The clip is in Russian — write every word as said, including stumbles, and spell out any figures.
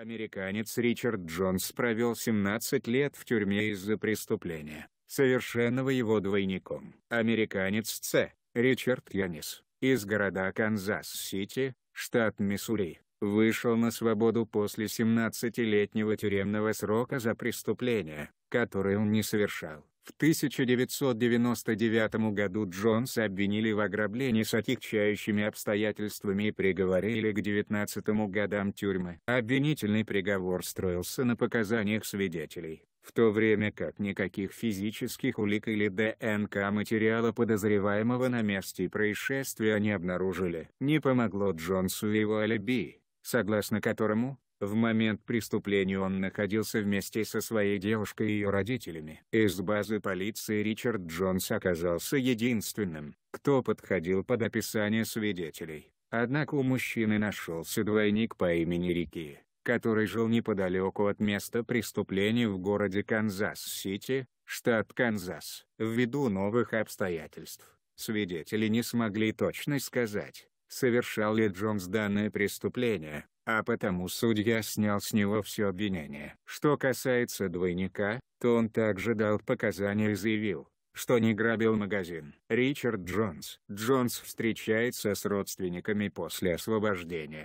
Американец Ричард Джонс провел семнадцать лет в тюрьме из-за преступления, совершенного его двойником. Американец Ц. Ричард Джонс из города Канзас-Сити, штат Миссури, вышел на свободу после семнадцатилетнего тюремного срока за преступления, которые он не совершал. В тысяча девятьсот девяносто девятом году Джонса обвинили в ограблении с отягчающими обстоятельствами и приговорили к девятнадцати годам тюрьмы. Обвинительный приговор строился на показаниях свидетелей, в то время как никаких физических улик или ДНК материала подозреваемого на месте происшествия не обнаружили. Не помогло Джонсу его алиби, согласно которому, в момент преступления он находился вместе со своей девушкой и ее родителями. Из базы полиции Ричард Джонс оказался единственным, кто подходил под описание свидетелей. Однако у мужчины нашелся двойник по имени Рики, который жил неподалеку от места преступления в городе Канзас-Сити, штат Канзас. Ввиду новых обстоятельств, свидетели не смогли точно сказать, совершал ли Джонс данное преступление, а потому судья снял с него все обвинения. Что касается двойника, то он также дал показания и заявил, что не грабил магазин. Ричард Джонс. Джонс встречается с родственниками после освобождения.